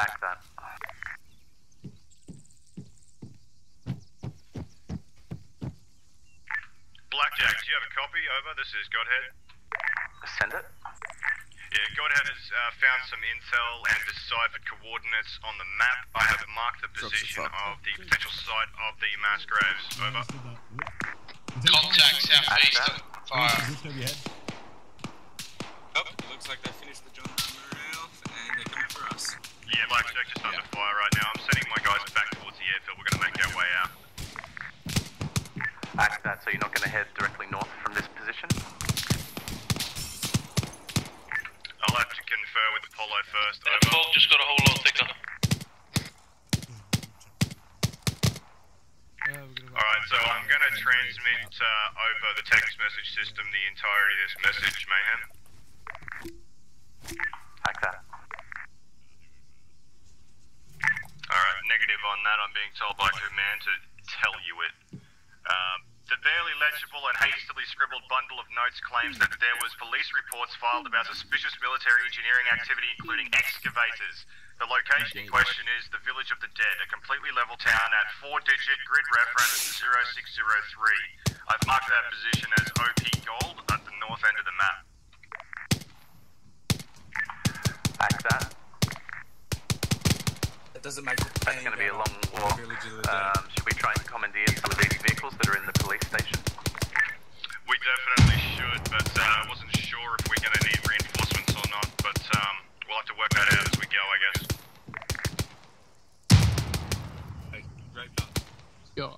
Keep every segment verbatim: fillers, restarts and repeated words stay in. Back that. Blackjack, do you have a copy? Over. This is Godhead. Send it. Yeah, Godhead has uh, found some intel and deciphered coordinates on the map. I have marked the position of the potential site of the mass graves. Over. Contact southeast on fire. Oh, looks like they finished the job and they're coming for us. Yeah, Blackjack just under yeah. fire right now. I'm sending my guys back towards the airfield. We're going to make our way out. Act that, so you're not going to head directly north from this position? I'll have to confer with Apollo first. Over. Apollo just got a whole lot thicker. Alright, so I'm going to transmit uh, over the text message system the entirety of this message, Mayhem. Like that. Alright, negative on that. I'm being told by command to tell you it. Um, the barely legible and hastily scribbled bundle of notes claims that there was police reports filed about suspicious military engineering activity, including excavators. The location in question is the Village of the Dead, a completely level town at four digit grid reference zero six zero three. I've marked that position as O P Gold at the north end of the map. Back that. It doesn't make it. That's going to be a long walk. Um, should we try and commandeer some of these vehicles that are in the police station? We definitely should, but uh, I wasn't sure if we're going to need reinforcements or not, but um, we'll have to work that out as we go, I guess. Hey, great part. Yo.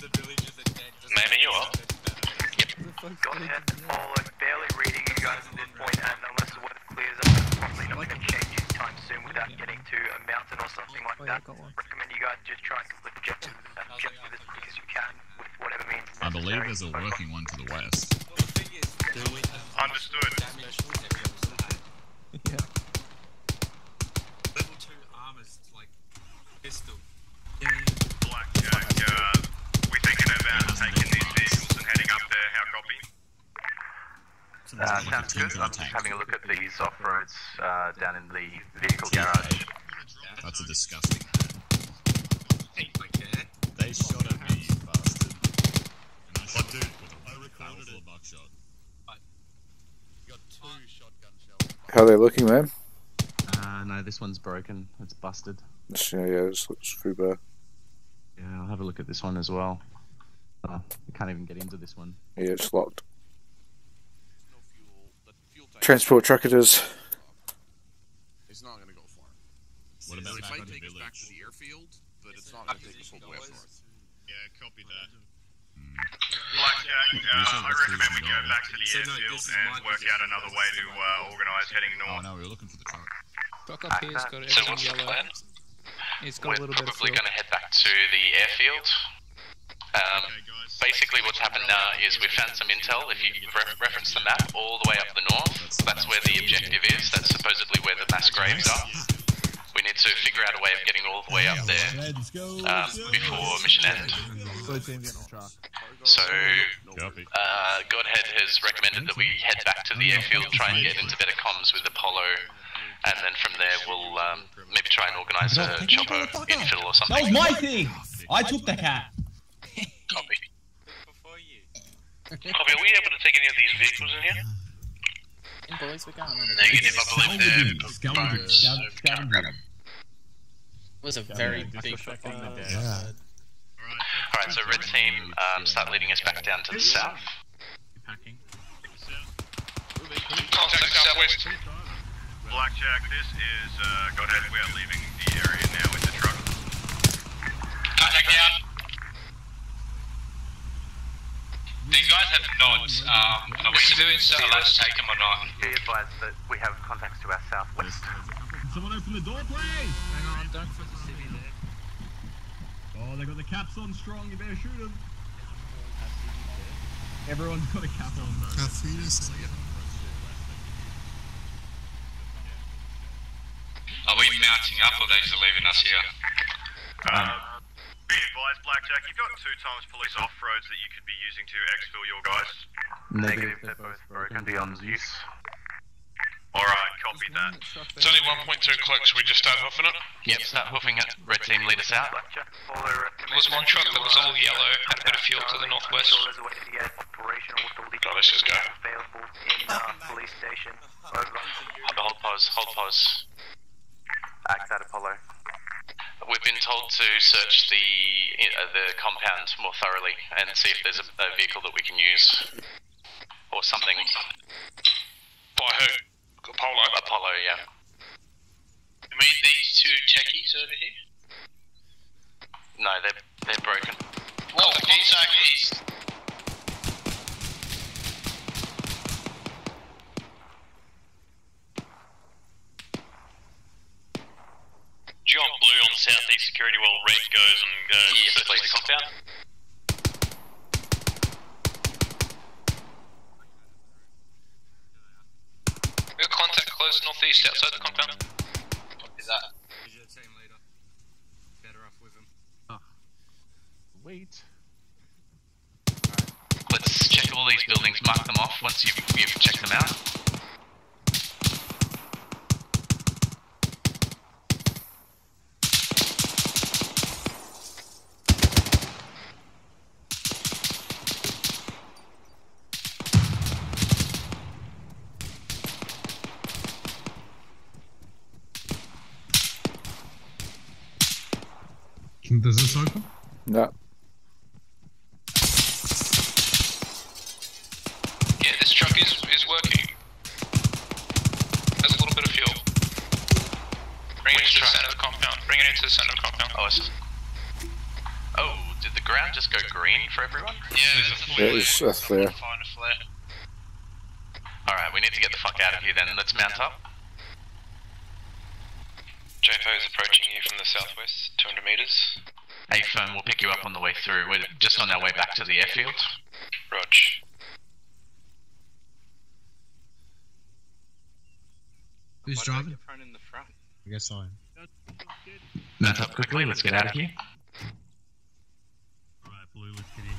The village is dead. Man, are you up? Yep. Go ahead. Oh, I'm barely reading you guys at this point, and unless the weather clears up, it's probably not going to change anytime soon without getting to a mountain or something like that. I recommend you guys just try and complete objectives as quick as you can with whatever means necessary. I believe there's a working one to the west. Understood. Yeah. Level two armors, like, pistol. Blackjack, uh, we're thinking about taking these vehicles and heading up there. How copy? Uh, sounds good. I'm just having a look at these off-roads uh, down in the vehicle garage. That's a disgusting. They shot at me, you bastard. And I shot dude with a powerful buckshot. You got two shotgun shells. How are they looking, man? Uh, no, this one's broken. It's busted. Yeah, yeah, it looks fubar. Yeah, I'll have a look at this one as well. Uh, I can't even get into this one. Yeah, it's locked. Transport truck it is. It's not going to go far. What about it might take us back to the airfield, but it's not going to take us all the way up north. Yeah, copy that. Mm. Blackjack, uh, I recommend we go back to the airfield and work out another way to uh, organise heading north. Oh no, we were looking for the truck. Truck up here's got everything yellow. So what's the plan? It's got a little bit of fuel. We're probably going to head back to the airfield. Um, basically what's happened now uh, is we've found some intel. If you re reference the map all the way up the north, that's where the objective is, that's supposedly where the mass graves are. We need to figure out a way of getting all the way up there um, before mission end. So uh, Godhead has recommended that we head back to the airfield, try and get into better comms with Apollo, and then from there we'll um, maybe try and organise a chopper infill or something. That was my thing! I took the hat! Copy. Before you. Okay. Copy, are we able to take any of these vehicles in here? In boys, we can't. Negative, I believe they're bones, so we can't grab them. It was a very yeah, big fucking thing. Uh, yeah. Alright, so red team, um, start leading us back down to the south. Packing. Contact southwest. Blackjack, this is, uh, Godhead, we are leaving the area now in the truck. Contact down. These guys have nods. Um, are we so allowed to take them or not? Be advised that we have contacts to our southwest. Someone open the door, please! Hang on, don't put the city there. Oh, they got the caps on strong, you better shoot them. Everyone's got a cap on, though. Cathetus. Are we mounting up or are they just leaving us here? Uh, Be advised, Blackjack, you've got two times police off-roads that you could be using to exfil your guys. Negative, they're both broken beyond use. Alright, copy that. It's only one point two o'clock, should we just start huffing it? Yep, start huffing it. Red team, lead us out. There was one shot that was all yellow and a bit of fuel to the northwest. Oh, let's just go. Hold pause, hold pause. Back that Apollo. We've been told to search the uh, the compound more thoroughly and see if there's a, a vehicle that we can use. Or something. By who? Apollo? Apollo, yeah. You mean these two techies over here? No, they're, they're broken. Well, these are these. John blue on southeast security while red goes and goes. Yes, so please come down. We'll contact close northeast outside the compound. What is that? Is your team leader better off with him? Oh. Wait. Right. Let's check all these buildings, mark them off once you've, you've checked them out. Does this open? No. Yeah, this truck is, is working. There's a little bit of fuel. Bring Which it into truck? the center of the compound. Bring it into the center of the compound. Oh, it's... oh, did the ground just go green for everyone? Yeah, there's a flare. It's a flare. Alright, we need to get the fuck out of here then. Let's mount up. J-Po is approaching you from the southwest, two hundred metres. Hey, firm, we'll pick you up on the way through. We're just on our way back to the airfield. Rog. Who's driving? I guess I am. Mount up quickly, let's get out of here. Alright, blue, let's get in.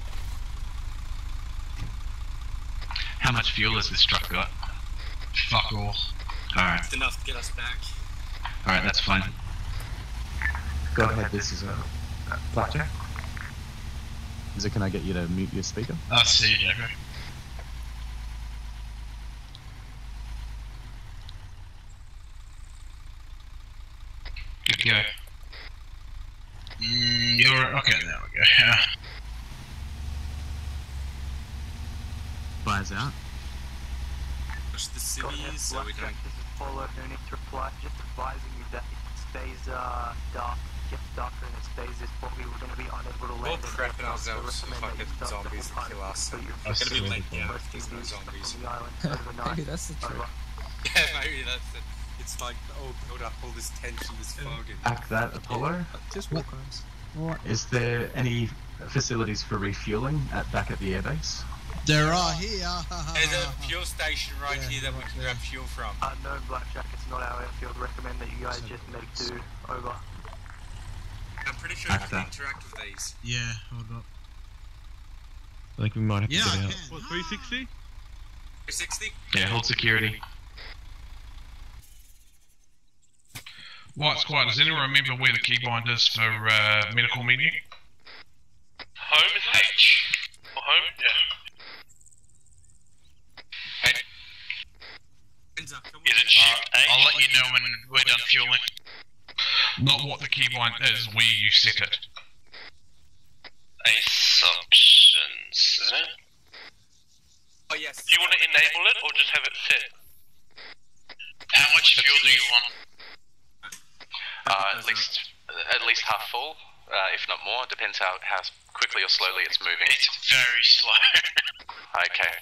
How much fuel has this truck got? Fuck all. Alright. It's enough to get us back. Alright, that's fine. Go ahead, this is a... Uh, Blackjack? Is it, can I get you to mute your speaker? I see, yeah, go. Good to go. Mm, you're... okay, there we go, yeah. Fires out. Push the city, so we don't... Apollo, no need to reply, just advising you that it stays uh, dark, it gets darker and it stays this foggy, we're going to be unable to land. We'll prep ourselves if fucking zombies that kill us. I'm going to be late now, there's no zombies. Maybe that's the trick. Yeah, maybe that's it. It's like, oh, build up all this tension, this fog. Act that, Apollo? Just walk us. Is there any facilities for refueling at back at the airbase? There are here. There's a fuel station right yeah, here that right we can there. grab fuel from. Uh, no, Blackjack, it's not our airfield. Recommend that you guys just make do. Over. I'm pretty sure I can interact with these. Yeah, hold up. I think we might have to yeah, get I out. Can. What, three sixty? three sixty? Yeah, hold security. White Squad, does anyone remember where the keybind is for uh, medical menu? Home is H. Or home? Yeah. Is it shift uh, I'll let you know when we're done fueling. Not what the keybind is, where you set it. Ace options, isn't it? Oh yes. Do you want to enable it or just have it set? How much fuel do you want? Uh, at least, at least half full, uh, if not more. Depends how how quickly or slowly it's moving. It's very slow. Okay.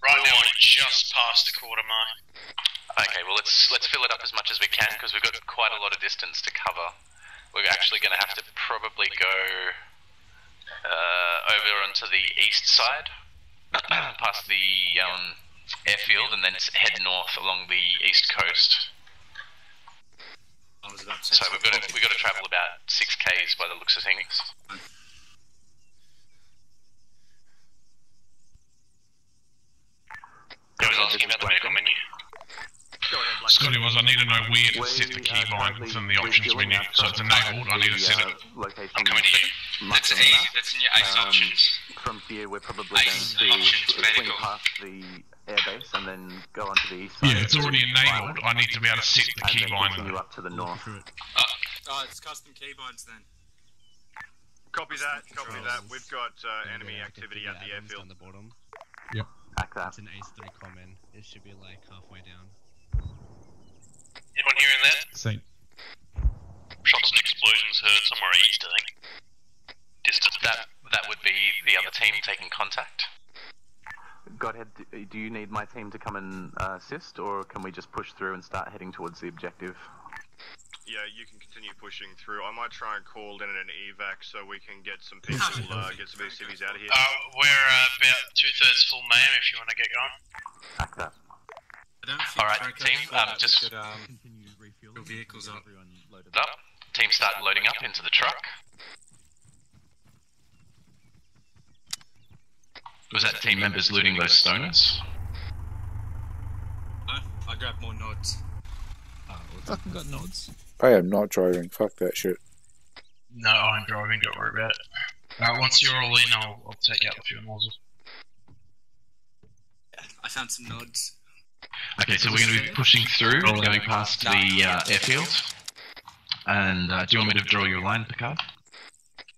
Right now we're just past the quarter mile. Okay, well let's let's fill it up as much as we can because we've got quite a lot of distance to cover. We're actually going to have to probably go uh, over onto the east side, past the um, airfield, and then head north along the east coast. So we've got to, we've got to travel about six k's by the looks of things. I was asking about the medical menu. to know where to set the key line within the options menu. So it's enabled, I need to set it. I'm coming to you. That's easy, that's in your ACE options. From here we're probably going to swing past the airbase and then go on to the east side. Yeah, it's already enabled, I need to be able to set the key line. And then continue up to the north. Oh, it's custom key lines then. Copy that, copy that. We've got uh, enemy yeah, activity at the airfield. On the bottom. Yep. Back that. It's an A C E three common. It should be like halfway down. Anyone hearing that? Same. Shots and explosions heard somewhere east, I think. Distance. That, that would be the other team taking contact. Godhead, do you need my team to come and uh, assist, or can we just push through and start heading towards the objective? Yeah, you can continue pushing through. I might try and call in an evac so we can get some people, uh, get some E C Vs out of here. Uh, we're uh, about two-thirds full main if you want to get going. Like that. Alright, team, um, just should, um, continue refueling your vehicles up. up. Team, start loading up into the truck. Was that team members looting those stoners? No, I grabbed more nods. Oh, fucking got nods. I am not driving, fuck that shit. No, I'm driving, don't worry about it. Alright, once you're all in, I'll, I'll take out the fuel nozzle. Yeah, I found some nods. Okay, so we're going to be pushing through, going past the uh, airfield. And uh, do you want me to draw your line, Picard?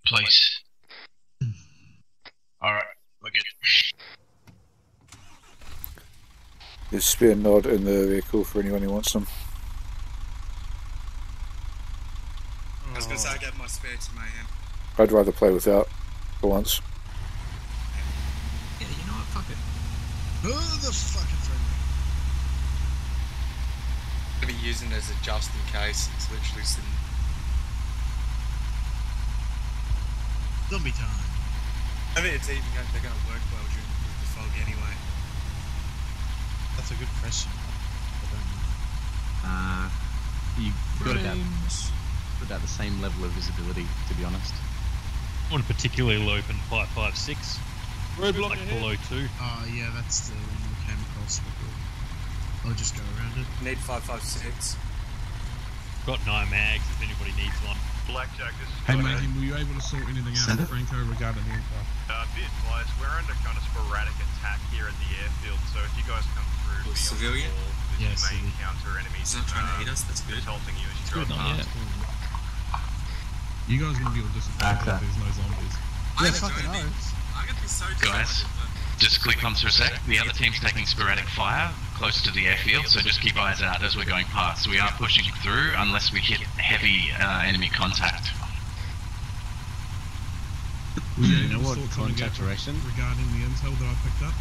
Please. Alright, we're good. There's a spare nod in the vehicle for anyone who wants them. I was going to say I gave my spare to my hand. I'd rather play without, for once. Yeah, you know what, fuck it. Who the fuck is friendly? I'm going to be using it as a just in case, it's literally sitting... Zombie time. I mean, it's even going to, they're going to work well during the fog anyway. That's a good question. I don't know. Uh, you've got about, about the same level of visibility, to be honest. On a particularly low open five five six. Roadblock like below two. Oh yeah, that's the one we came across before. I'll just go around it. Need five five six. Got nine mags if anybody needs one. Blackjack is... Hey Megan, were you able to sort anything out with Franco regarding the aircraft? Uh, a bit, guys. We're under kind of sporadic attack here at the airfield, so if you guys come through... Well, civilian? Wall, yeah, civilian. Counter enemies. He's not trying uh, to hit us, that's good. He's halting you as you drive past. You guys are going to be all disappointed if there's no zombies. I yeah, fucking no. I'm going to be so disappointed. Guys, just click on for a sec. The other team's taking sporadic fire close to the airfield, so just keep eyes out as we're going past. We are pushing through unless we hit heavy uh, enemy contact. You know what contact direction? Regarding the intel that I picked up?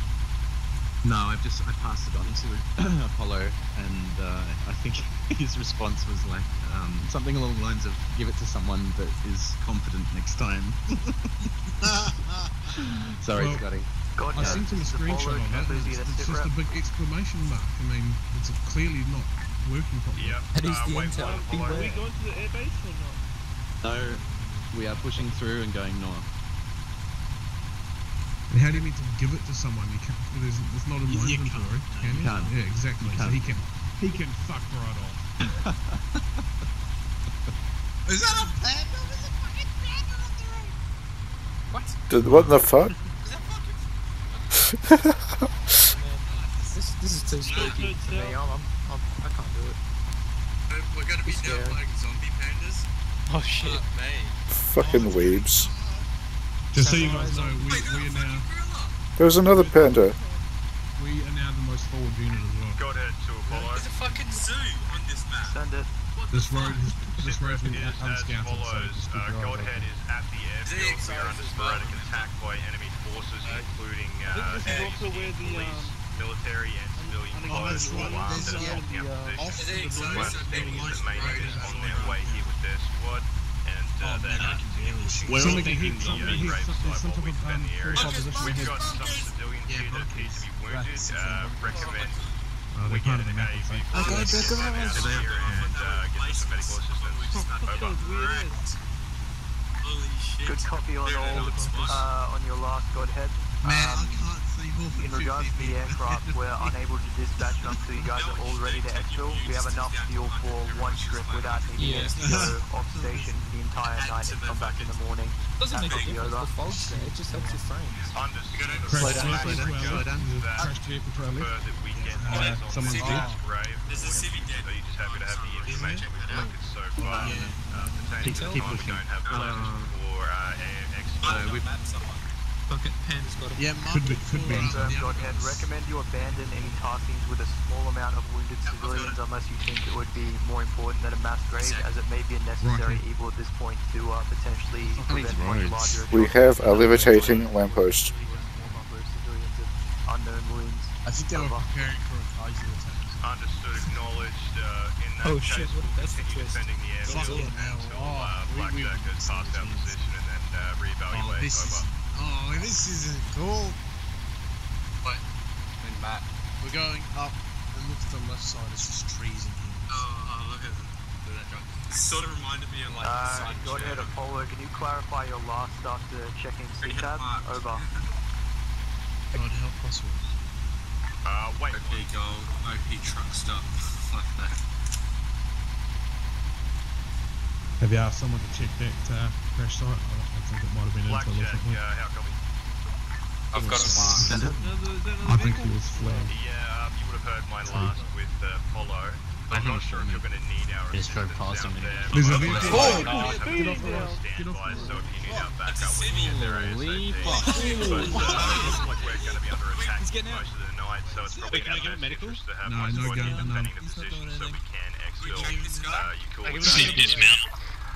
No, I've just, I passed it on to Apollo, and uh, I think his response was like, um, something along the lines of, give it to someone that is confident next time. Sorry, well, Scotty. God, I sent him a screenshot of it, it's, it's just a big exclamation mark, I mean, it's clearly not working properly. Yeah. That is uh, the intel. Are we going to the airbase or not? No, we are pushing through and going north. And how do you mean to give it to someone? You can't, there's, there's not a moment you, you can't, for it, can you? Can't. Yeah, exactly. You can't. So he can, he can fuck right off. Is that a panda? There's a fucking panda on the road. What? Did, what the fuck? Is that fucking? this, this is too spooky for me. I'm, I'm, I'm, I can't do it. We're gonna be now playing zombie pandas. Oh shit, uh, mate. Fucking oh, weebs. Just so you guys know, we, we are now... There was another panda. We are now the most forward unit as well. Go ahead to Apollo. There's a fucking zoo on this map. Send it. This road has been unscouted, so just keep going. Godhead is at the airfield. We are under sporadic attack by enemy forces, including uh, police, military and civilian clothes. Alarmed at a camp position. One team is the main unit on their way here with their squad. Uh, oh, man, we're all thinking the grave side while we defend the area. We've got some civilians here that appear to be wounded. Uh, recommend we get an A vehicle out of here and uh, get some medical assistance. Over. Holy shit. Good copy on all, uh, on your last Godhead. Man, I can't In regards to the aircraft, we're unable to dispatch them, so you guys are all ready to actual. We have enough fuel for one trip without needing yeah. to go off station the entire night and come back in the morning. Doesn't That's make a the fault's there, it just helps your frame. Slow down, slow down. Crashed vehicle probably. Someone's dead. There's a civvy dead. Are you just happy to have the information we've collected so far? Keep pushing. Uh, we've... Bucket pan's got a yeah, could be, could be. Godhead, recommend you abandon any taskings with a small amount of wounded civilians unless you think it would be more important than a mass grave, as it may be a necessary right. evil at this point to uh, potentially prevent right. larger... We have a levitating lamppost. I think they were preparing for a Kaiser attack. Understood, acknowledged, uh, in that oh, case, we'll continue defending the airfield until uh, Blackjack has passed down the position and then uh, re-evaluate over. Oh, this isn't cool. What? When Matt, we're going up and look at the left side. It's just trees and hills. Oh, oh, look at that junk. It sort of reminded me of like. Uh, Godhead Apollo, can you clarify your last after checking C TAB? Over. God help us all. Uh, wait. O P gold, O P truck stuff like that. Have you asked someone to check that uh, crash site? I think it might have been Black until Jack, uh, how come I've got a mark. I think he was flagged. Yeah, um, you would have heard my last with uh, Apollo. I'm not sure if you're going to need our assistance down there. There's a lead. Oh! Get off the road. Standby, so if you need our backup, we can get there ASAP. But it looks like we're going to be under attack most of the night, so it's probably in our best interest to have my squad defending the position so we can exfil. Uh, you call it dismount.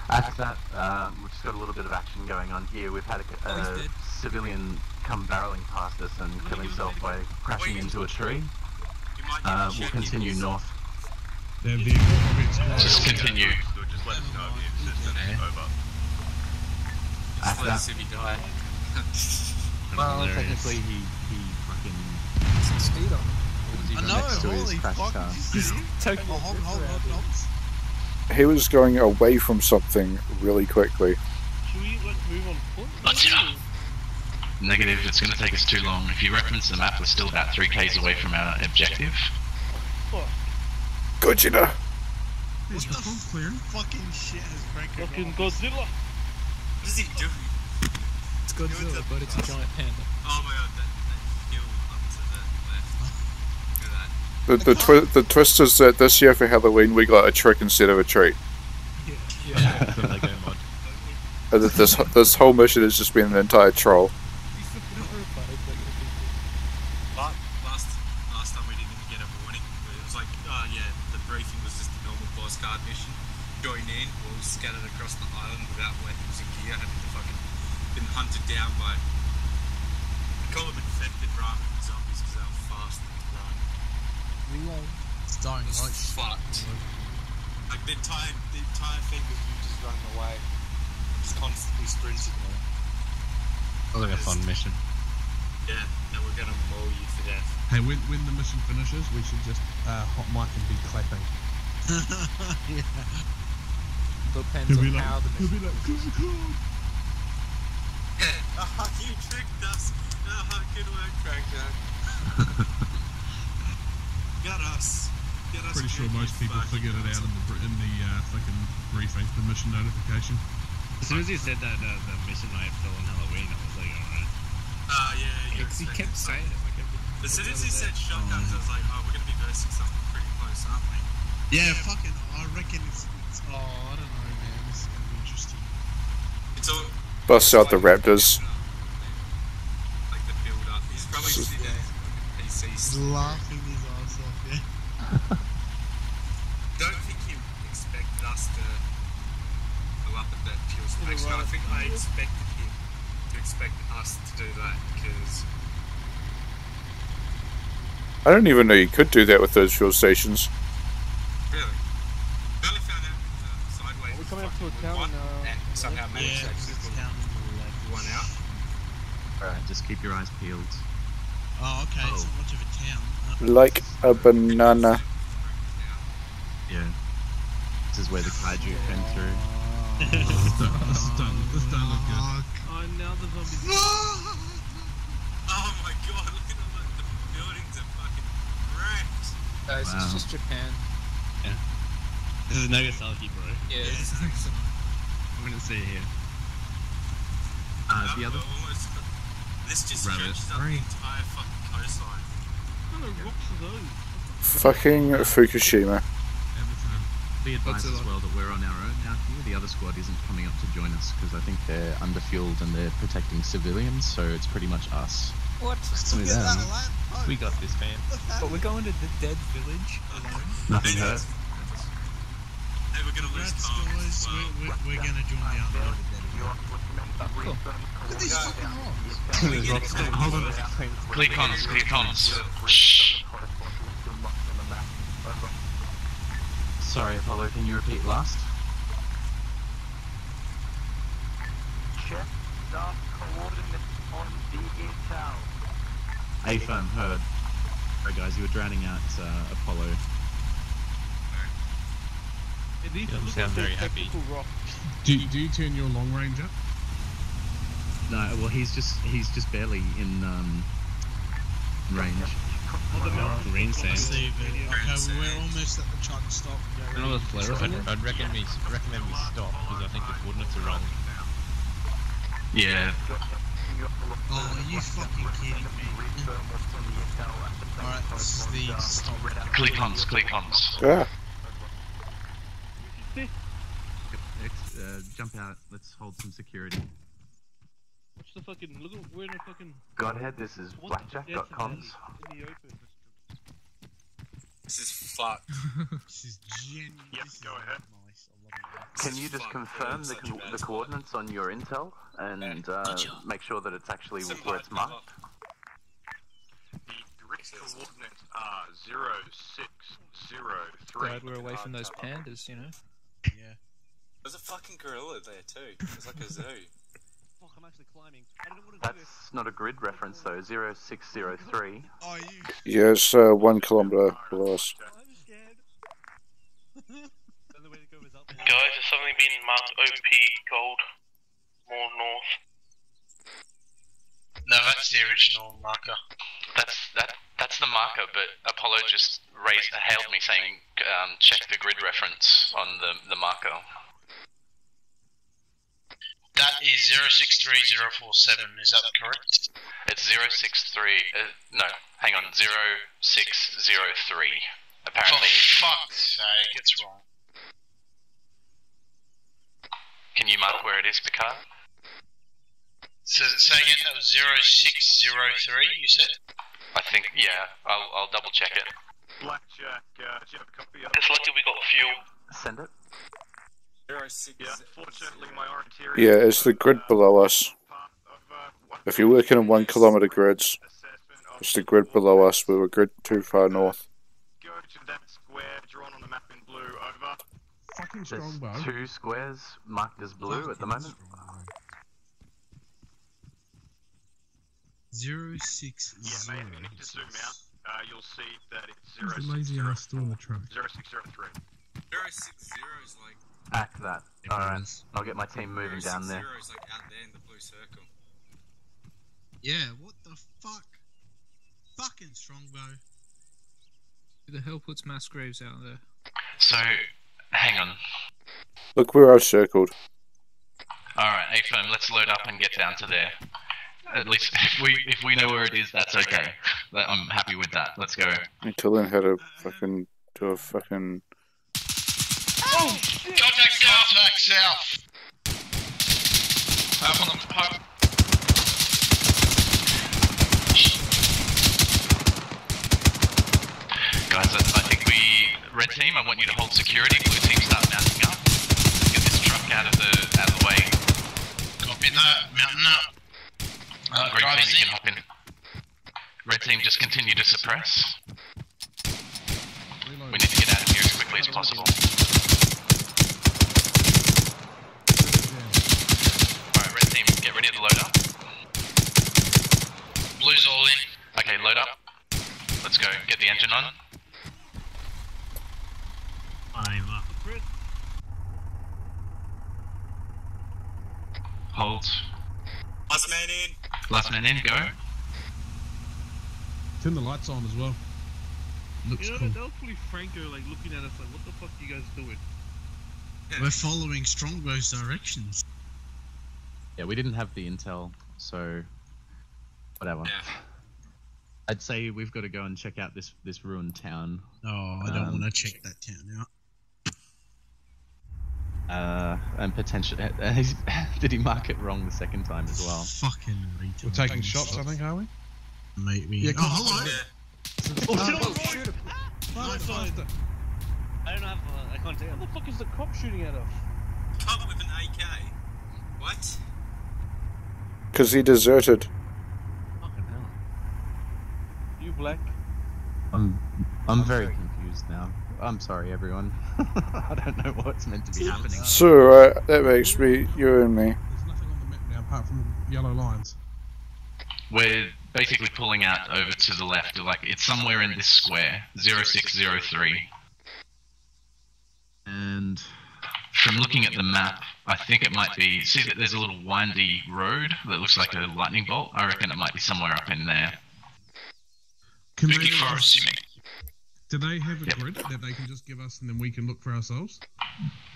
After that, um, we've just got a little bit of action going on here. We've had a uh, civilian come barreling past us and kill himself by crashing into a tree. Uh, we'll continue north. Just continue. After that, well, technically he, he fucking... Some speed on him. I know, holy fuck. Hold, hold, hold, he was going away from something really quickly. Should we like move on foot? Let's go. Negative, it's going to take us too long. If you reference the map, we're still about three Ks away from our objective. What? Godzilla! What the fucking shit has Franco fucking Godzilla! What is he doing? It's Godzilla, but it's a giant panda. Oh my god, that, that hill up to the left. Look at that. The the, twi the twist is that this year for Halloween we got a trick instead of a treat. Yeah, yeah. And that this this whole mission has just been an entire troll. last, last last time we didn't even get a warning. It was like, oh yeah, the briefing was just a normal boss guard mission. Join in, we're scattered across the island without weapons and gear, having to fucking been hunted down by. I call them infected rather than zombies because they were fast. It's dying like fucked. Like the entire, the entire thing was you just running away. Just constantly sprinting away. That was like a fun mission. Yeah, and we're gonna mow you to death. Hey, when, when the mission finishes, we should just uh, hot mic and be clapping. Yeah. Depends on like, how the mission be like, cool, cool. Oh, you tricked us. Oh, good work, Franco. Get us. Get us. Pretty sure most people figured it out in the in the uh, fucking briefing, the mission notification. As soon as you said that uh, the mission night fell on Halloween, I was like, alright. Ah, uh, yeah. He kept saying it. Like as soon as he said shotguns, I was like, oh, we're gonna be versing something pretty close, aren't we? Yeah, yeah. Fucking. I reckon it's, it's. Oh, I don't know, man. This is gonna be interesting. It's all. Bust out the Raptors. Like the build up. He's probably sitting there. He's laughing his ass off, yeah. Don't think he expected us to go up at that fuel space. No, I think I expected him to expect us to do that because. I don't even know you could do that with those fuel stations. Really? I only found out with uh, sideways. Are we coming up to a town? Uh, and somehow managed to actually pull one out. Alright, just keep your eyes peeled. Oh, okay, oh. It's not much of a town. Uh, like a banana. Yeah. This is where the kaiju came through. This don't look good. Oh, now the zombies. Oh my god, look at guys, wow. It's just Japan. Yeah. This is Nagasaki, bro. Yeah, yeah. This is Nagasaki. I'm gonna say here. Uh, the other... This just stretches up the entire fucking coastline. What kind of rocks are those? Fucking Fukushima. Be advised as well that we're on our own out here. The other squad isn't coming up to join us because I think they're underfilled and they're protecting civilians, so it's pretty much us. What? So yeah. that oh, we got this, man. But we're going to the dead village. Okay. Nothing hurt. Hey, we're gonna lose guys. We're, we're, we're gonna join the other. Cool. Look at these fucking rocks. Hold on. Click on us. Click on us. Shh. Sorry, Apollo, can you repeat last? Check the coordinates on the A-TOW. A-firm, heard. Alright guys, you were drowning out uh, Apollo. It needs to sound very happy. Do, do you turn your long range up? No, well he's just he's just barely in um, range. Green sand. Okay, we're almost at the truck stop. Yeah, another flare up. I'd, I'd recommend we recommend we stop because I think the coordinates are wrong. Yeah. Oh, are you fucking kidding me? All right, this is the stop. Click ons, click ons. Yeah. Let's uh, jump out. Let's hold some security. What's the fucking, look at, we're in a fucking... Godhead, this is blackjack dot coms. This is fucked. This is genuine. Yep, go ahead. Nice. I love it. Can you just confirm the, co the coordinates on your intel and uh, make sure that it's actually where it's marked? The direct coordinates are zero six zero three. Glad we're away from those pandas, you know? Yeah. There's a fucking gorilla there too. It's like a zoo. I'm actually climbing. I don't want to That's do this. Not a grid reference though, zero six zero three. Oh, you... Yeah, it's uh, one kilometre below us. I'm scared. Guys, there's something being marked O P gold. More north. No, that's the original marker. That's that. That's the marker, but Apollo just raised, hailed me saying, um, check the grid reference on the, the marker. That is zero six three zero four seven, is that correct? It's zero six three, uh, no, hang on, zero six zero three, apparently. For fuck's sake, it's wrong. Can you mark where it is, Picard? So, so again, that was zero six zero three, you said? I think, yeah, I'll, I'll double check it. Blackjack, uh, do you have a copy of it? It's lucky we got fuel. Send it. Yeah, it's the grid below us. If you're working on one kilometre grids, it's the grid below us. We were grid too far north. Go to that square drawn on the map in blue, over. Fucking Strongbow. There's two squares marked as blue at the moment. Zero six zero. Yeah, mate, if you need to zoom out, uh, you'll see that it's zero six zero. Lazy ass still in the truck. Zero six zero three. Zero six zero is like. Act that. Alright, I'll get my team moving down there. Zero's like out there in the blue circle. Yeah, what the fuck? Fucking Strongbow. Who the hell puts mass graves out there? So, hang on. Look where I've circled. Alright, A-firm, let's load up and get down to there. At least if we if we know where it is, that's okay. I'm happy with that. Let's go. Until then, how to fucking do a fucking... Oh, shit. Contact contact south. Up on the pump. Guys, I, I think we... Red team, I want you to hold security. Blue team, start mounting up. Get this truck out of the, out of the way. Copy that, mounting up. Uh, Green team, you can hop in. Red team, just continue to suppress. We need to get out of here as quickly as possible. Ready to load up. Blue's all in. Okay, load up. Let's go. Get the engine on. I'm up. Hold. Last man in. Last man in. Go. Turn the lights on as well. looks you know, cool. That was probably Franco like looking at us like, what the fuck are you guys doing? We're following Strongbow's directions. Yeah, we didn't have the intel, so whatever. Yeah. I'd say we've got to go and check out this this ruined town. Oh, I don't um, want to check that town out. Uh, and potential. Uh, did he mark it wrong the second time as well? Fucking retard. We're taking shots, I think, are we? Maybe. Yeah, oh, hello! Yeah. Oh, shit, oh, oh, shoot him! Ah, I don't have a, I can't tell. What the fuck is the cop shooting at us? Cop with an A K? What? Because he deserted. Fucking hell. You black? I'm, I'm, I'm very sorry. confused now. I'm sorry, everyone. I don't know what's meant to be happening. So, uh, that makes me, you and me. There's nothing on the map now apart from yellow lines. We're basically pulling out over to the left. Like, it's somewhere in this square, zero six zero three. And from looking at the map, I think it might be... See that there's a little windy road that looks like a lightning bolt? I reckon it might be somewhere up in there. Vicky Forest, you mean? Do they have a yep. grid that they can just give us and then we can look for ourselves?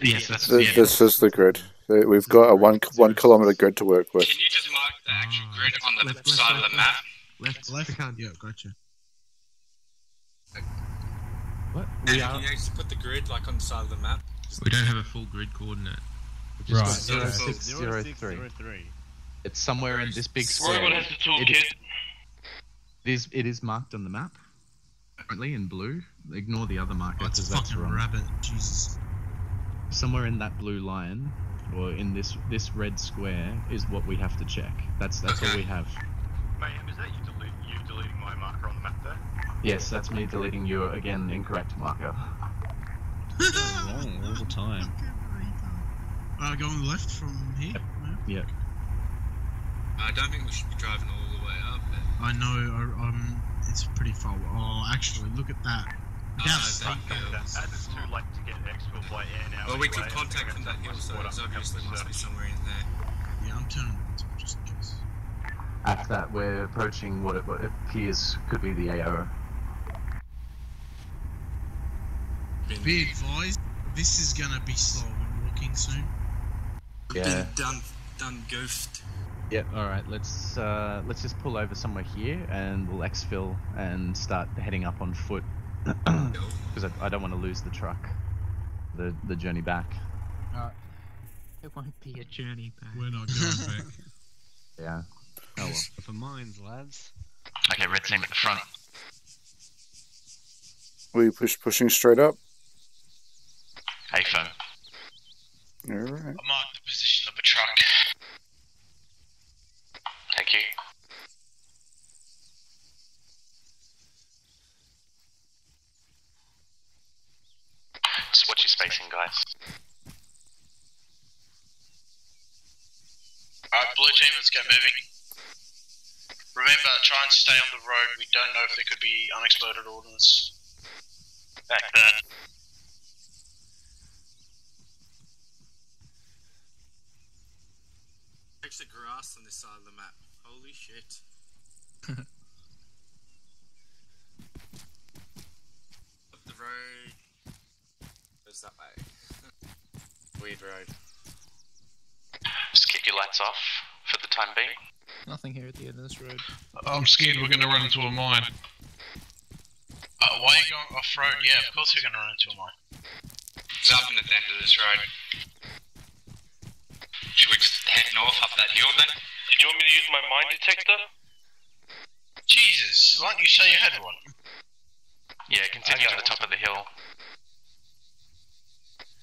Yes, that's the, yeah. This is the grid. We've got a one one kilometre grid to work with. Can you just mark the actual uh, grid on the left, side left, of the map? Left, left, left. Yeah, gotcha. Okay. What? We and are... Can you actually put the grid like on the side of the map? We don't have a full grid coordinate. Right. zero six zero three. It's somewhere in this big square. Everyone has the toolkit. It, it is. It is marked on the map. Currently in blue. Ignore the other marker. Oh, it's a fucking wrong. rabbit. Jesus. Somewhere in that blue line, or in this this red square, is what we have to check. That's that's okay. all we have. Mate, is that you, delete, you deleting my marker on the map there? Yes, that's me deleting your again incorrect marker. Wrong all the time. Uh, go on the left from here. Yep. yep. I don't think we should be driving all the way up. But... I know. I, um. It's pretty far. Oh, actually, look at that. That's oh, too late to get export by air now. Well, we anyway, could contact from that hill, so it's obviously must be somewhere in there. Yeah, I'm turning it just in case. After that, we're approaching what it appears could be the A O. Be advised, this is gonna be slow when walking soon. Yeah. Done, done, goofed. Yeah, alright, let's uh, let's just pull over somewhere here and we'll exfil and start heading up on foot. Because I, I don't want to lose the truck, the the journey back. Uh, it won't be a journey back. We're not going back. Yeah. Oh well. For mines, lads. Okay, red team at the front. We push pushing straight up. Hey, phone. Alright. I marked the position of a truck. Thank you. Just watch your spacing, guys. Alright, blue team, let's get moving. Remember, try and stay on the road. We don't know if there could be unexploded ordnance back there. Extra grass on this side of the map. Holy shit. Up the road. Where's that way? Weird road. Just keep your lights off for the time being. Nothing here at the end of this road. I'm scared we're going to run into a mine. Uh, why are you going off road? Yeah, of course we're going to run into a mine. It's up at the end of this road. Should we just head north up that hill then? Did you want me to use my mine detector? Jesus, why didn't you say you had one? Yeah, continue up the top of the hill.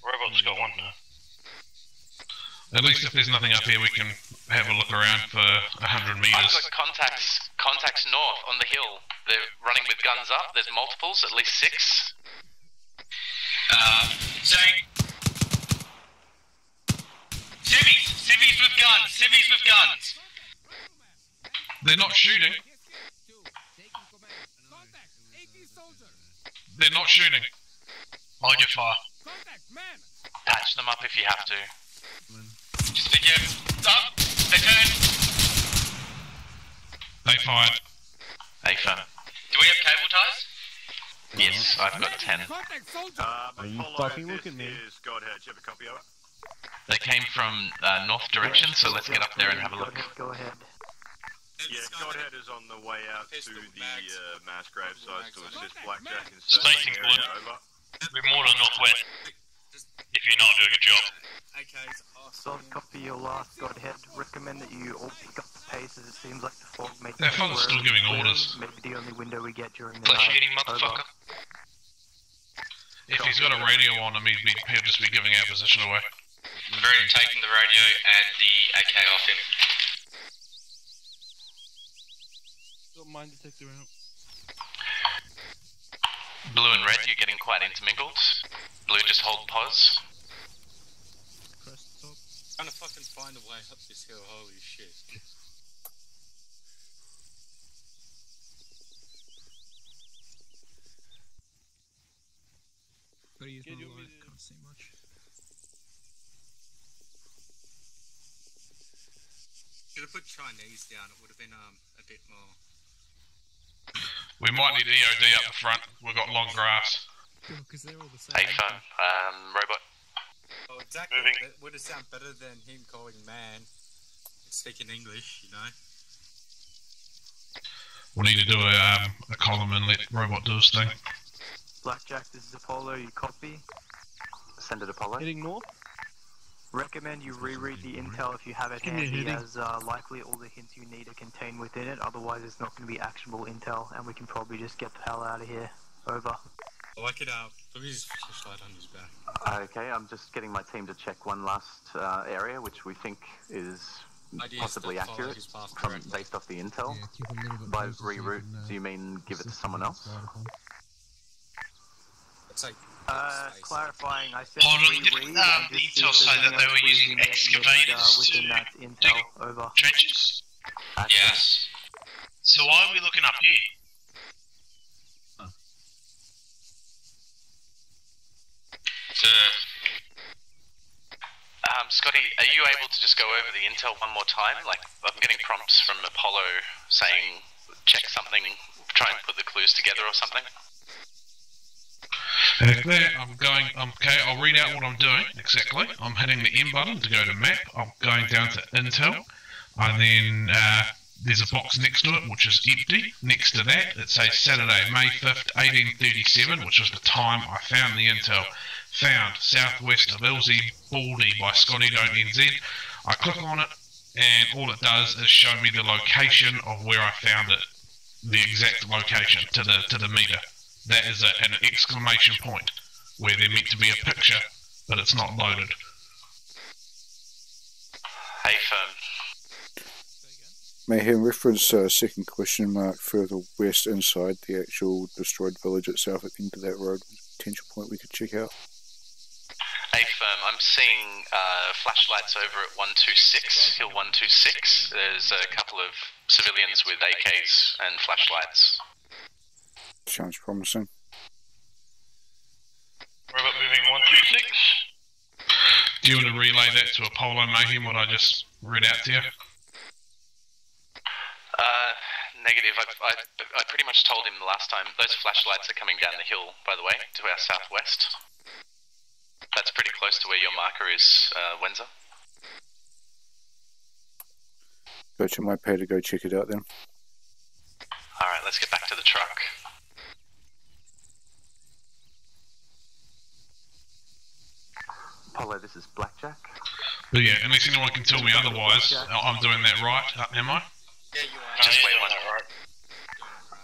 Robot's got one now. At least if there's nothing up here we can have a look around for a hundred metres. I've got contacts, contacts north on the hill. They're running with guns up, there's multiples, at least six. Uh, saying... Civvies! Civvies with guns! Civvies with guns! They're not shooting. They're not shooting. Hold your fire. Patch them up if you have to. Just to get up, they turn. They fired. They fired. Do we have cable ties? Yes, I've got ten. Uh, Are you fucking looking at me? Godhead, you have a copy of it? They came from uh, north direction, so let's get up there and have a look. Go ahead. Yeah, Godhead is on the way out to the uh, mass grave sites to assist Blackjack in searching the area over. We're more to the northwest, if you're not doing a job. Okay, so copy your last, Godhead. Recommend that you all pick up the pace as it seems like the fog makes it worse. Still giving orders. Maybe the only window we get during the night. Flash eating motherfucker. If he's got a radio on him, he'll just be giving our position away. Very taking the radio and the A K off him. Got mine detector out. Blue and red, you're getting quite intermingled. Blue, just hold pause. I'm trying to fucking find a way up this hill, holy shit. Gotta use my light, can't see much. Should have put Chinese down, it would have been um, a bit more. We might need E O D up the front, we've got long grass. Cool, because they're all the same. A F A, um, robot. Oh, exactly. Moving. It would have sounded better than him calling man. Speaking English, you know. We'll need to do a, um, a column and let robot do his thing. Blackjack, this is Apollo, you copy? Send it Apollo. Heading north? Recommend you reread the intel if you have it handy, as uh, likely all the hints you need are contained within it, otherwise it's not going to be actionable intel, and we can probably just get the hell out of here. Over. Oh, I could, uh, put his flashlight on his back. Okay, I'm just getting my team to check one last uh, area, which we think is Ideas possibly accurate from, based off the intel. Yeah, By reroute, and, uh, do you mean give it to someone else? Like, uh, clarifying, I said well, didn't um, intel say that they were using excavators to dig over trenches? Accurate. Yes. So why are we looking up here? Uh, um, Scotty, are you able to just go over the intel one more time? Like, I'm getting prompts from Apollo saying, check something, try and put the clues together or something. Okay, I'm going, um, okay, I'll read out what I'm doing, exactly. I'm hitting the M button to go to map, I'm going down to intel, and then, uh, there's a box next to it, which is empty. Next to that, it says Saturday, May fifth, eighteen thirty-seven, which is the time I found the intel. Found southwest of Ilsey Baldy by Scotty dot N Z. I click on it, and all it does is show me the location of where I found it, the exact location to the to the meter. That is a, an exclamation point where there meant to be a picture, but it's not loaded. Hey, firm. Mayhem reference uh, second question mark further west inside the actual destroyed village itself at the end of that road. Potential point we could check out. A Firm, I'm seeing uh, flashlights over at one two six, Hill one two six. There's a couple of civilians with A Ks and flashlights. Sounds promising. Robot moving one two six. Do you want to relay that to Apollo, Mayhem, what I just read out to you? Uh, negative. I, I, I pretty much told him the last time. Those flashlights are coming down the hill, by the way, to our southwest. That's pretty close to where your marker is, uh, Wenza. Go to my pay to go check it out then. Alright, let's get back to the truck. Apollo, this is Blackjack. But yeah, unless anyone can tell me otherwise, Blackjack. I'm doing that right, am I? Yeah, you are. Just wait one hour.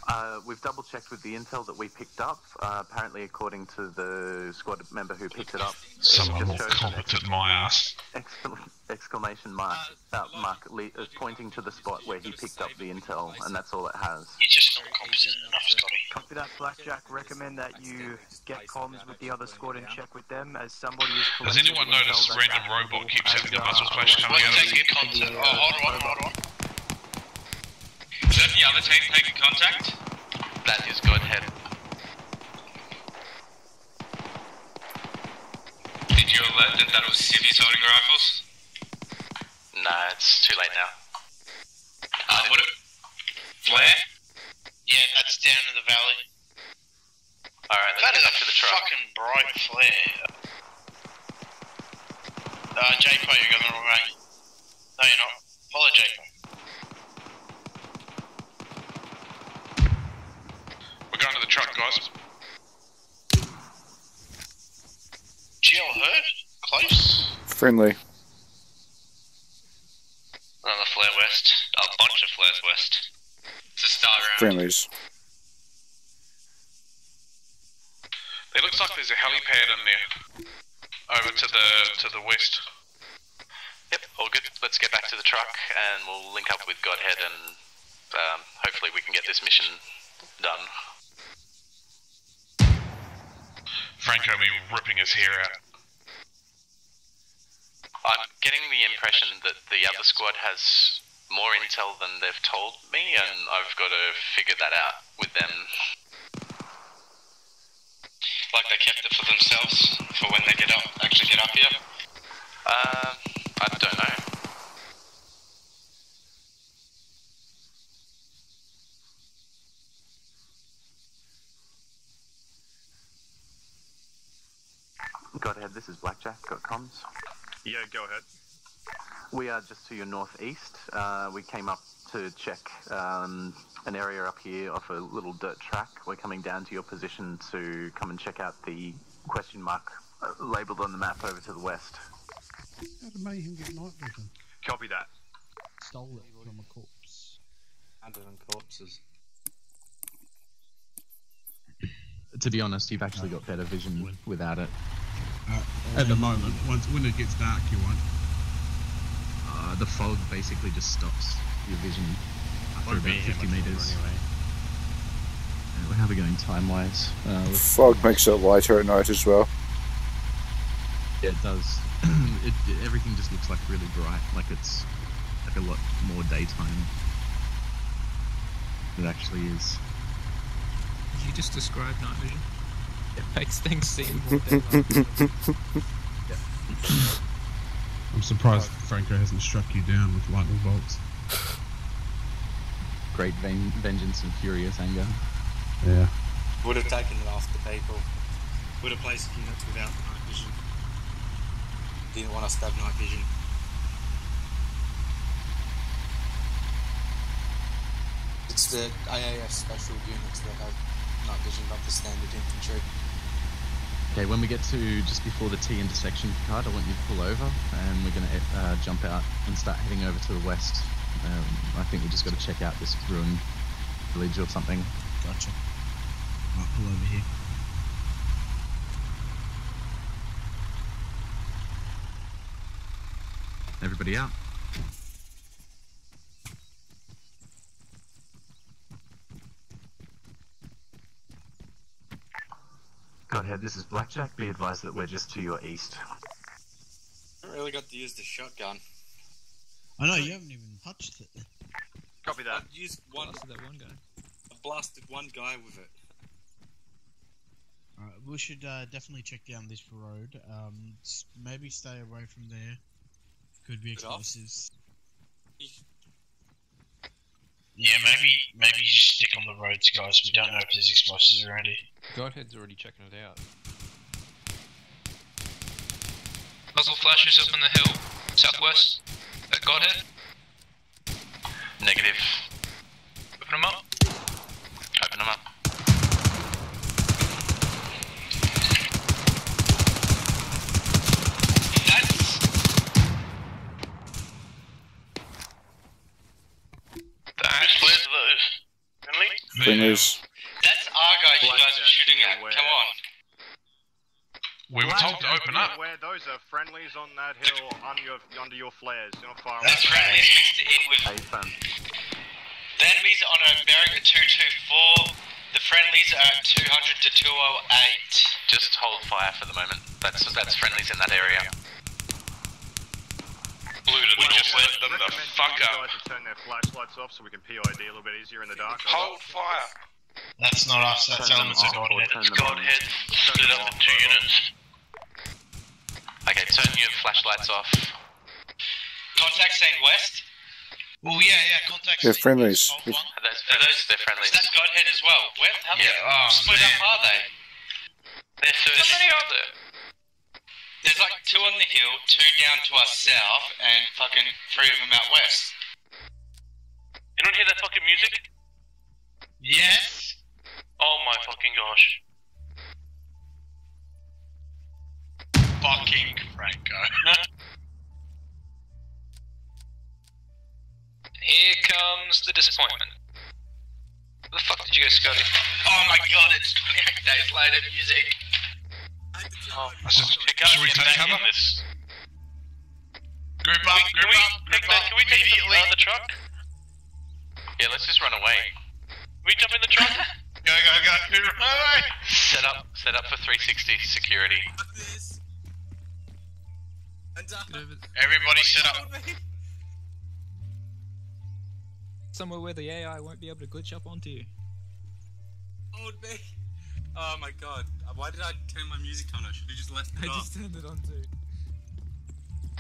Uh, we've double checked with the intel that we picked up. Uh, apparently, according to the squad member who picked it up, someone more competent my ass. Exclamation mark! Uh, mark is pointing to the spot where he picked up the intel, and that's all it has. He's just not competent enough, Scotty. Copy that, Blackjack. Recommend that you get comms with the other squad and check with them, as somebody is. Does anyone notice random robot keeps having a muzzle flash coming out of it? Oh, hold on, hold on. Is that the other team taking contact? That is Godhead. Did you alert that that was civvies holding rifles? Nah, it's too late now. Uh, what it... Flare? Yeah, that's down in the valley. Alright, let's get up to the truck. That is a fucking bright flare. Uh, J-Po, you're going the wrong way. No, you're not. Follow J-Po. We're going to the truck, guys. G L hurt? Close? Friendly. Another flare west. A bunch of flares west. It's a start round. Friendlies. It looks like there's a helipad in there. Over to the to the west. Yep, all good. Let's get back to the truck and we'll link up with Godhead and um, hopefully we can get this mission done. Franco will be ripping his hair out. I'm getting the impression that the other squad has more intel than they've told me, and I've got to figure that out with them. Like they kept it for themselves, for when they get up, actually get up here? Uh, I don't know. Godhead, this is Blackjack, got comms. Yeah, go ahead. We are just to your northeast. Uh, we came up to check um, an area up here off a little dirt track. We're coming down to your position to come and check out the question mark uh, labelled on the map over to the west. How did Mayhem get night vision? Copy that. Stole it from a corpse. Anderson corpses. To be honest, you've actually got better vision without it. Uh, At the moment, once when it gets dark, you won't. Uh, the fog basically just stops your vision after about fifty metres. Anyway. Uh, how are we going time-wise? Uh, fog makes it lighter at night as well. Yeah, it does. it, it, everything just looks like really bright, like it's like a lot more daytime than it actually is. Did you just describe night vision? It makes things seem more yeah. I'm surprised Franco hasn't struck you down with lightning bolts. Great ven vengeance and furious anger. Yeah. Would have taken it off the people. Would have placed units without night vision. Didn't want us to have night vision. It's the A A F special units that have night vision, not the standard infantry. Okay, when we get to just before the T intersection, Picard, I want you to pull over, and we're going to uh, jump out and start heading over to the west. Um, I think we just got to check out this ruined village or something. Gotcha. I'll pull over here. Everybody out. Godhead, this is Blackjack. Be advised that we're just to your east. I really got to use the shotgun. I know, you haven't even touched it. Copy that. I've used one... Blasted that one guy. I blasted one guy with it. Alright, we should uh, definitely check down this road. Um, maybe stay away from there. Could be explosives. Yeah, maybe maybe you just stick on the roads, guys. We don't know if there's explosives around here. Godhead's already checking it out. Muzzle flashes up on the hill, southwest. At Godhead. Negative. Open them up. Open them up. That's our guys you guys are shooting at, come on. We were told to open up. Where those are friendlies on that hill under your, under your flares, you're not far away. That's friendlies mixed in with... The enemies are on a bearing at two two four, the friendlies are at two hundred to two oh eight. Just hold fire for the moment, that's that's friendlies in that area. Blue to the north, let them the fuck up. To turn their flashlights off so we can P I D a little bit easier in the dark. Hold fire! That's not us, that's elements of Godhead. It's Godhead, split up into units. Okay, turn your flashlights off. Contact scene west? Well, yeah, yeah, contact scene west. They're friendlies. Are those, are those, they're friendlies. Is that Godhead as well? Where, how yeah, oh, split man. Up are they? There's, how many are there? There's like two on the hill, two down to our south, and fucking three of them out west. You don't hear that fucking music? Yes. Oh my fucking gosh. Fucking Franco. Here comes the disappointment. Where the fuck did you go, Scotty? Oh my god, it's twenty-eight days later music. Oh, I just pick up and take cover. This. Group up, group up, group up, can we take the, uh, the truck? Yeah, let's just run away. Can we jump in the truck? Go, go, go, run away! Set up, set up for three sixty security. Everybody set up. Somewhere where the A I won't be able to glitch up onto you. Hold me. Oh my god, why did I turn my music on? I should have just left it on. I just turned it on too.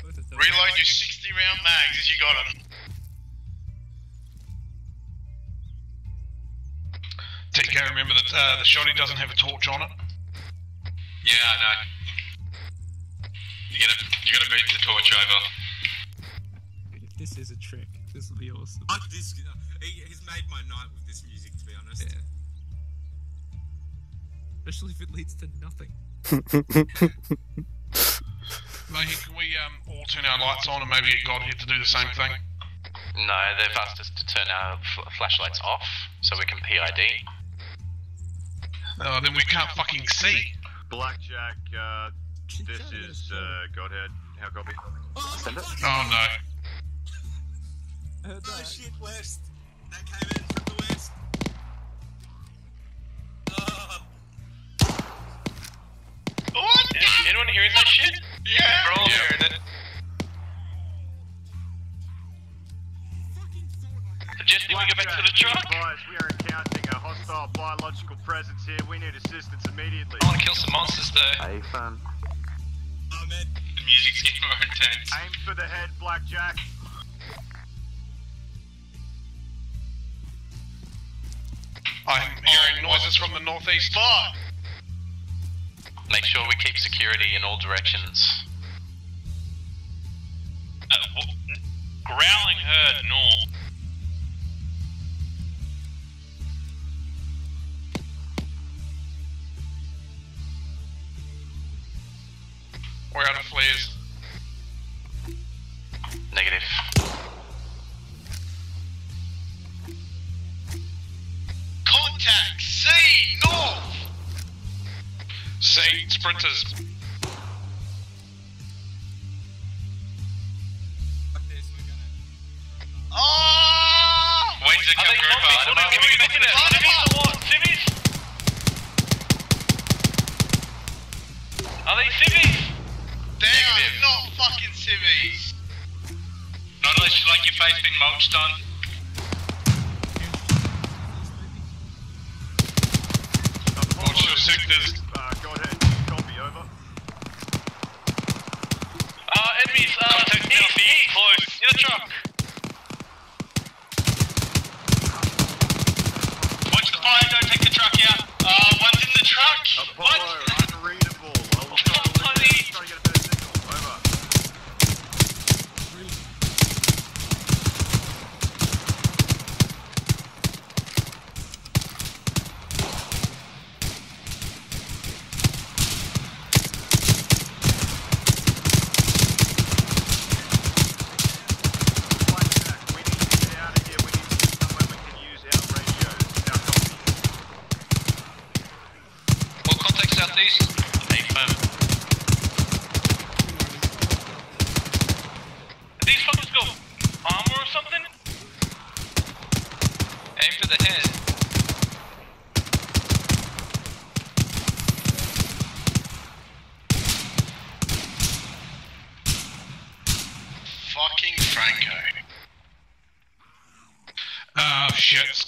Reload your sixty round mags as you got them. T K, remember that uh, the shotty doesn't have a torch on it. Yeah, I know. You gotta, you gotta move the torch over. This is a trick. This will be awesome. I, this, he, he's made my night with this music, to be honest. Yeah. Especially if it leads to nothing. Maybe can we um, all turn our lights on and maybe get Godhead to do the same thing? No, they've asked us to turn our fl flashlights off so we can P I D. Oh, then we can't fucking see. Blackjack, uh, this is uh, Godhead. How copy? Send it. Oh no. Oh shit, West. That came in from the west. What? Is anyone hearing that shit? Yeah! We're all yeah. hearing it. So Jess, do you want to go back to the truck? Guys, we are encountering a hostile biological presence here. We need assistance immediately. I want to kill some monsters though. Hey, fun. Oh man, the music's getting more intense. Aim for the head, Blackjack. I'm hearing noises from the northeast. Fuck! Make sure we keep security in all directions. Uh, growling herd north. We're out of flares. Negative. Contact sea north! Say sprinters. Oh! Wait to come group up. What are we looking at? Civvies or what? Civvies? Are they civvies? They are not fucking civvies. Not unless you like your face being mulched on. Watch your sectors. Enemies are uh, east, east, close, in the truck. Watch the fire, don't take the truck out. Uh, one's in the truck. Apollo, one's unreadable. I will try to get a better signal. Over.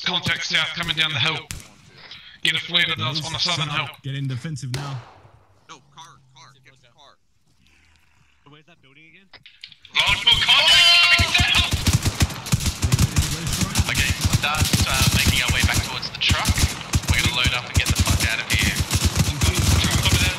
Contact south, coming down the hill. Get a flare to those on the southern hill. Get in defensive now. No, car, car, get the car. Where's that building again? Multiple contacts coming south! Okay, start uh, making our way back towards the truck. We're gonna load up and get the fuck out of here. Truck over there.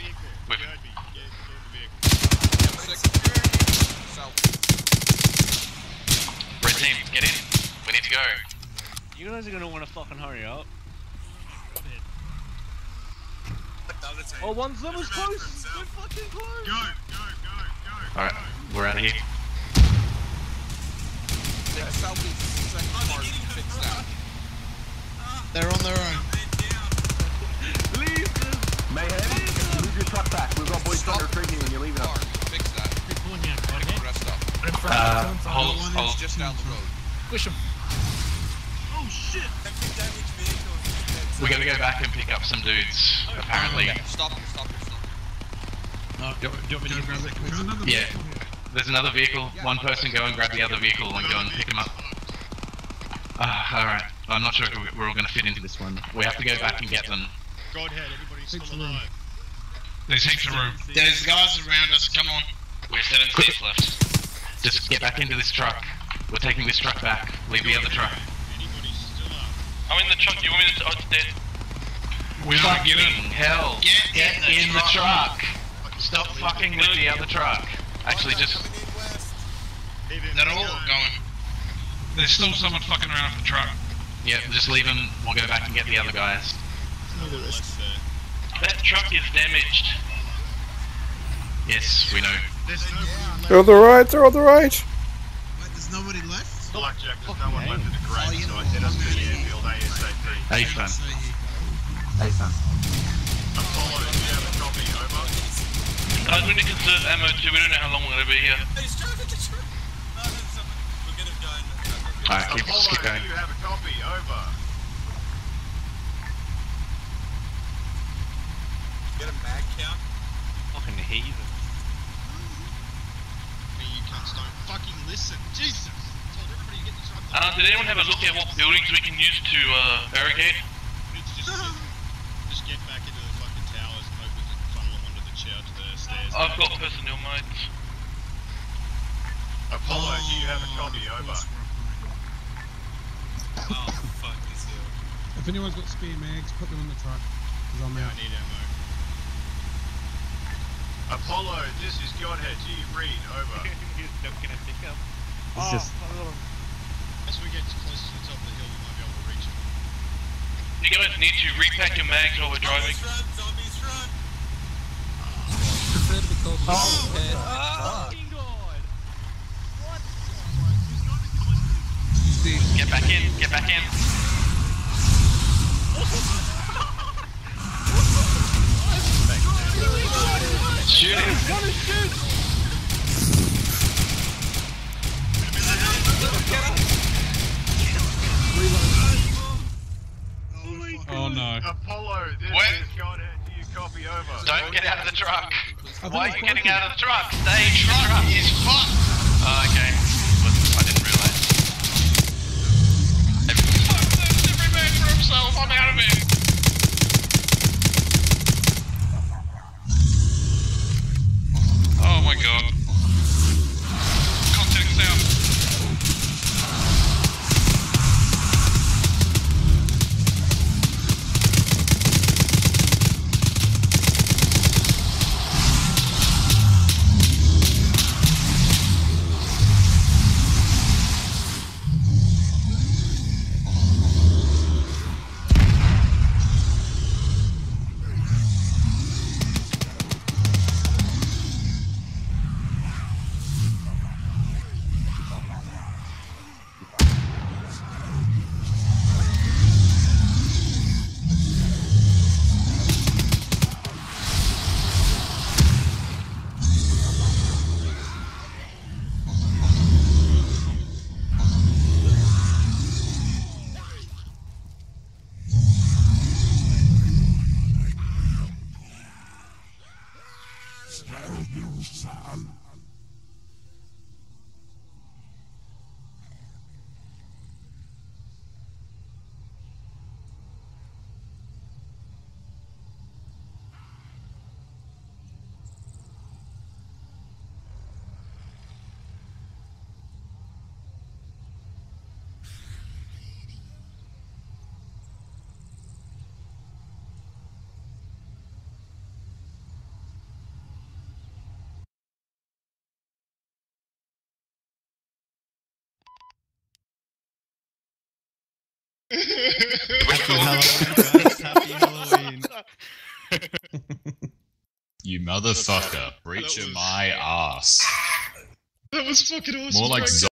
Red team, get in. We need to go. You guys are gonna want to fucking hurry up. Oh, one's level's close. We're fucking close. Go, go, go, go. Alright, we're out of here. They're on their own. Leave them. Mayhem, move your truck back. We've got boys under retreating and you're leaving us. Fix that. Uh, hold, hold. Just down the road. Push him. Oh shit. We're gonna go back and pick up some dudes, oh, apparently. Okay. Stop him, stop him, stop him. Do you want me to grab that? Yeah. There's another vehicle, one person go and grab the other vehicle and go and pick them up. Uh, Alright, I'm not sure if we're all going to fit into this one. We have to go back and get them. Godhead, everybody's still alive. There's heaps of room. There's guys around us, come on. We're seven seats left. Just get back into this truck. We're taking this truck back, leave the other truck. I'm in the truck, you want me to... Oh, it's dead. We are getting hell. Get, get in, in the truck. truck. Stop fucking with the other truck. Actually, just... They're all going. There's still someone fucking around the truck. Yeah, just leave him. We'll go back and get the other guys. That truck is damaged. Yes, we know. They're on the right, they're on the right. Wait, there's nobody left? Blackjack, there's no one left in the grave, so I set up to the airfield A S A P. Hey, son. Hey, son. Apollo, do you have a copy? Over. Guys, we need to conserve ammo too, we don't know how long we're going to be here. He's trying to get the truck! No, that's something. We'll get him going. Alright, keep, keep going. Apollo, do you have a copy? Over. Get a mag count? Fucking heathen. Me, you cunts don't fucking listen. Jesus! I told everybody to get the truck. Uh, did anyone have a look at what buildings we can use to, uh, barricade? It's just... just get back into the fucking towers and hope we can funnel them onto the church. I've got personnel mates. Apollo, do you have a copy? Over. Oh, fuck this hill. If anyone's got spare mags, put them in the truck. Cause I'm out. I need ammo. Apollo, this is Godhead. Do you read? Over. He's not gonna pick up. Oh, just... As we get close to the top of the hill, we might be able to reach him. You guys need to repack your mags while we're driving. Zombies run! Zombies run! Oh, oh, oh my god! What? Get back in, get back in! Shoot him! Oh no. Apollo, this is Godhead, do you copy over? Don't get out of the truck! Why are you getting out of the truck? Stay in the truck! Is fucked! Oh, okay. I didn't realise. Fuck this! Every man for himself! I'm out of here! Oh my god. Contact Happy Halloween. You motherfucker. Breach of my ass. That was fucking awesome. More like Franco.